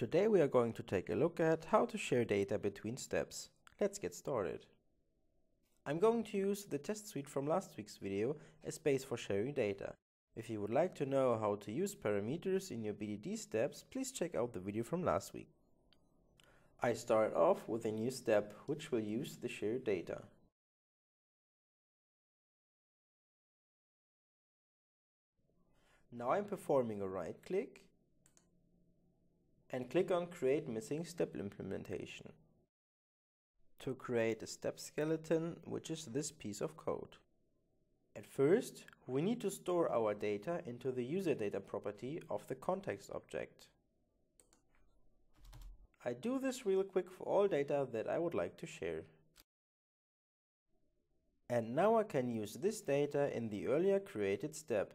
Today we are going to take a look at how to share data between steps. Let's get started. I'm going to use the test suite from last week's video as base for sharing data. If you would like to know how to use parameters in your BDD steps, please check out the video from last week. I start off with a new step which will use the shared data. Now I'm performing a right click and click on Create Missing Step Implementation to create a step skeleton, which is this piece of code. At first, we need to store our data into the UserData property of the Context object. I do this real quick for all data that I would like to share. And now I can use this data in the earlier created step.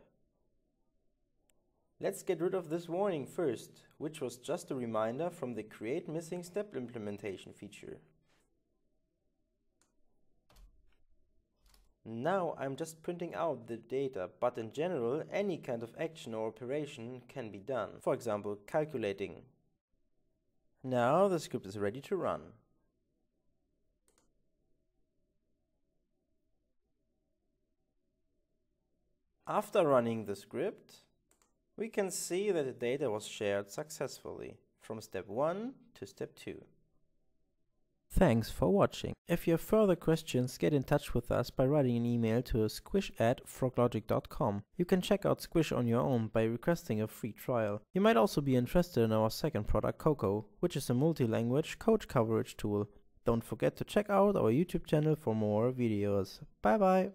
Let's get rid of this warning first, which was just a reminder from the Create Missing Step implementation feature. Now I'm just printing out the data, but in general any kind of action or operation can be done, for example calculating. Now the script is ready to run. After running the script, we can see that the data was shared successfully from step 1 to step 2. Thanks for watching. If you have further questions, get in touch with us by writing an email to squish@froglogic.com. You can check out Squish on your own by requesting a free trial. You might also be interested in our second product, Coco, which is a multi-language code coverage tool. Don't forget to check out our YouTube channel for more videos. Bye bye!